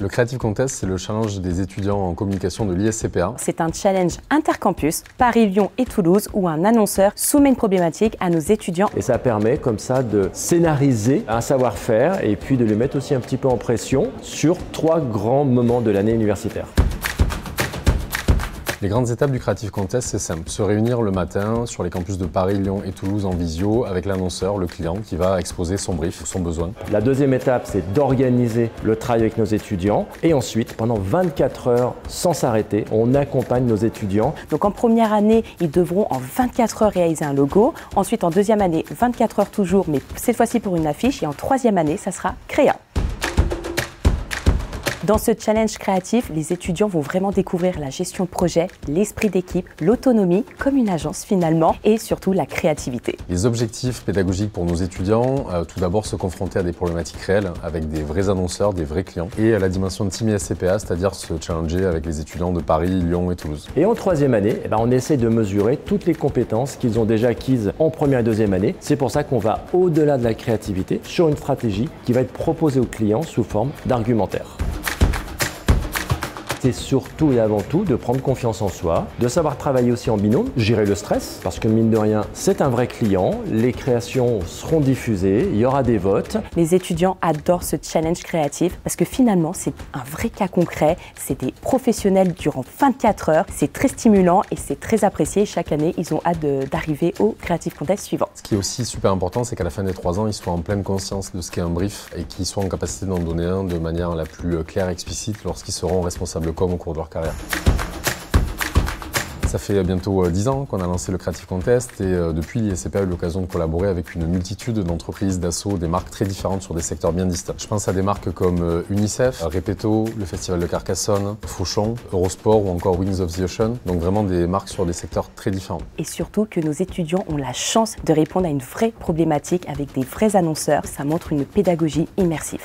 Le Creative Contest, c'est le challenge des étudiants en communication de l'ISCPA. C'est un challenge intercampus, Paris, Lyon et Toulouse, où un annonceur soumet une problématique à nos étudiants. Et ça permet comme ça de scénariser un savoir-faire et puis de le mettre aussi un petit peu en pression sur trois grands moments de l'année universitaire. Les grandes étapes du Creative Contest, c'est simple. Se réunir le matin sur les campus de Paris, Lyon et Toulouse en visio avec l'annonceur, le client, qui va exposer son brief ou son besoin. La deuxième étape, c'est d'organiser le travail avec nos étudiants. Et ensuite, pendant 24 heures, sans s'arrêter, on accompagne nos étudiants. Donc en première année, ils devront en 24 heures réaliser un logo. Ensuite, en deuxième année, 24 heures toujours, mais cette fois-ci pour une affiche. Et en troisième année, ça sera créa. Dans ce challenge créatif, les étudiants vont vraiment découvrir la gestion de projet, l'esprit d'équipe, l'autonomie, comme une agence finalement, et surtout la créativité. Les objectifs pédagogiques pour nos étudiants, tout d'abord se confronter à des problématiques réelles, avec des vrais annonceurs, des vrais clients, et à la dimension de Team ISCPA, c'est-à-dire se challenger avec les étudiants de Paris, Lyon et Toulouse. Et en troisième année, on essaie de mesurer toutes les compétences qu'ils ont déjà acquises en première et deuxième année. C'est pour ça qu'on va au-delà de la créativité, sur une stratégie qui va être proposée aux clients sous forme d'argumentaire. C'est surtout et avant tout de prendre confiance en soi, de savoir travailler aussi en binôme, gérer le stress, parce que mine de rien, c'est un vrai client, les créations seront diffusées, il y aura des votes. Les étudiants adorent ce challenge créatif parce que finalement, c'est un vrai cas concret, c'est des professionnels durant 24 heures, c'est très stimulant et c'est très apprécié. Chaque année, ils ont hâte d'arriver au Creative Contest suivant. Ce qui est aussi super important, c'est qu'à la fin des 3 ans, ils soient en pleine conscience de ce qu'est un brief et qu'ils soient en capacité d'en donner un de manière la plus claire et explicite lorsqu'ils seront responsables comme au cours de leur carrière. Ça fait bientôt 10 ans qu'on a lancé le Creative Contest et depuis, l'ISCPA a eu l'occasion de collaborer avec une multitude d'entreprises, d'assauts, des marques très différentes sur des secteurs bien distincts. Je pense à des marques comme UNICEF, Repetto, le Festival de Carcassonne, Fauchon, Eurosport ou encore Wings of the Ocean. Donc vraiment des marques sur des secteurs très différents. Et surtout que nos étudiants ont la chance de répondre à une vraie problématique avec des vrais annonceurs. Ça montre une pédagogie immersive.